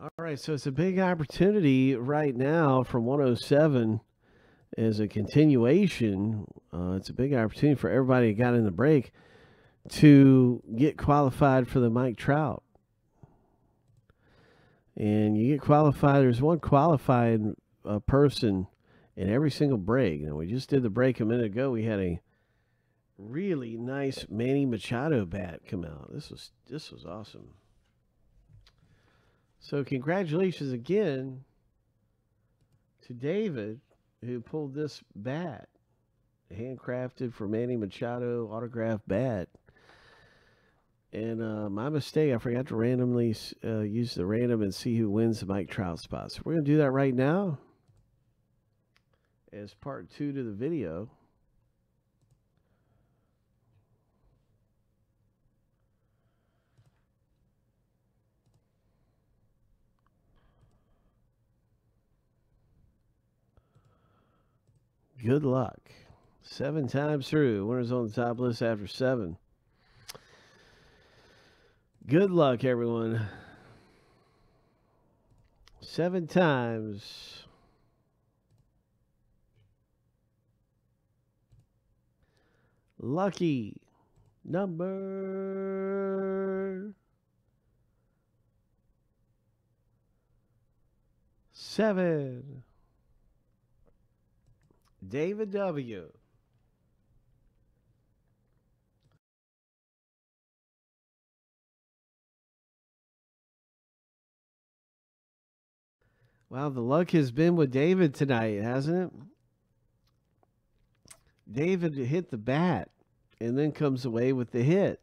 All right, so it's a big opportunity right now from 107 as a continuation. It's a big opportunity for everybody who got in the break to get qualified for the Mike Trout. And you get qualified. There's one qualified person in every single break. Now, we just did the break a minute ago. We had a really nice Manny Machado bat come out. This was awesome. So congratulations again to David, who pulled this bat, handcrafted for Manny Machado, autographed bat. And my mistake, I forgot to randomly use the random and see who wins the Mike Trout spot. So we're going to do that right now as part two to the video. Good luck. 7 times through. Winners on the top list after 7. Good luck, everyone. 7 times. Lucky number 7. David W. Wow, the luck has been with David tonight, hasn't it? David hit the bat and then comes away with the hit.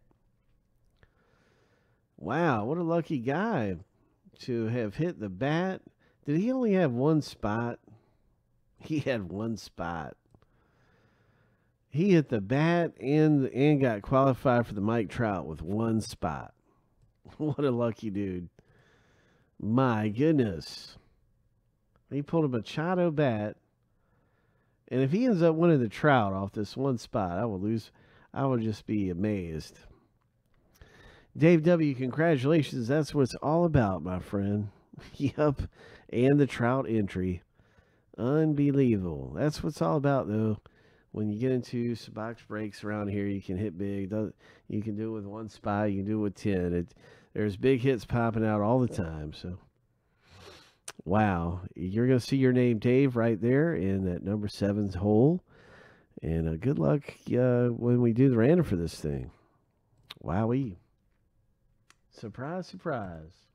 Wow, what a lucky guy to have hit the bat. Did he only have one spot? He had one spot. He hit the bat and got qualified for the Mike Trout with one spot. What a lucky dude. My goodness. He pulled a Machado bat. And if he ends up winning the Trout off this one spot, I will lose. I will just be amazed. Dave W., congratulations. That's what it's all about, my friend. Yup. And the Trout entry. Unbelievable. That's what it's all about, though. When you get into some box breaks around here, you can hit big. You can do it with one spot. You can do it with 10. There's big hits popping out all the time. So, wow. You're going to see your name, Dave, right there in that number 7's hole. And good luck when we do the random for this thing. Wowee. Surprise, surprise.